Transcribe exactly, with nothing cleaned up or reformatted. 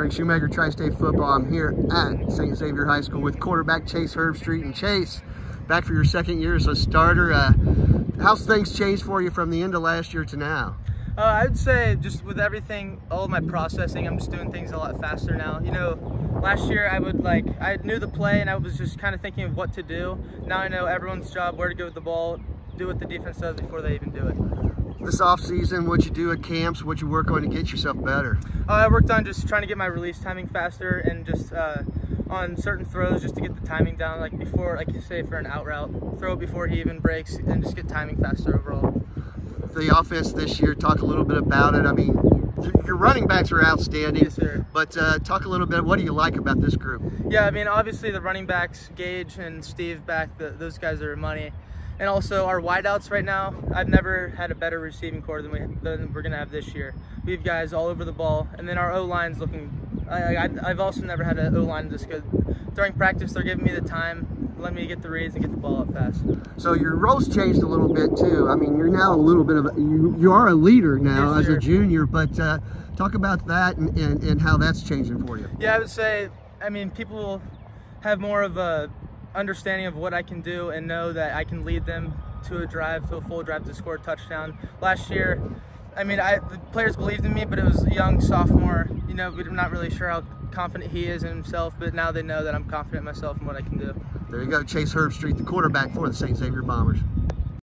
Greg Shoemaker, TriState Football. I'm here at Saint Xavier High School with quarterback Chase Herbstreit. And Chase, back for your second year as a starter. Uh, how's things changed for you from the end of last year to now? Uh, I would say just with everything, all of my processing, I'm just doing things a lot faster now. You know, last year I would like, I knew the play and I was just kind of thinking of what to do. Now I know everyone's job, where to go with the ball, do what the defense does before they even do it. This offseason, what'd you do at camps? What'd you work on to get yourself better? Uh, I worked on just trying to get my release timing faster and just uh, on certain throws just to get the timing down, like before, like you say, for an out route, throw it before he even breaks and just get timing faster overall. The offense this year, talk a little bit about it. I mean, your running backs are outstanding. Yes, sir. But uh, talk a little bit, what do you like about this group? Yeah, I mean, obviously the running backs, Gage and Steve back, the, those guys are money. And also our wideouts right now, I've never had a better receiving core than, we, than we're going to have this year. We have guys all over the ball. And then our O-line's looking, I, I, I've also never had an O-line this good. During practice, they're giving me the time, letting me get the reads and get the ball up fast. So your role's changed a little bit too. I mean, you're now a little bit of, a, you, you are a leader now yes, as sir. a junior, but uh, talk about that and, and, and how that's changing for you. Yeah, I would say, I mean, people have more of a understanding of what I can do and know that I can lead them to a drive, to a full drive to score a touchdown. Last year, I mean, I, the players believed in me, but it was a young sophomore. You know, we're not really sure how confident he is in himself, but now they know that I'm confident in myself and what I can do. There you go, Chase Herbstreit, the quarterback for the Saint Xavier Bombers.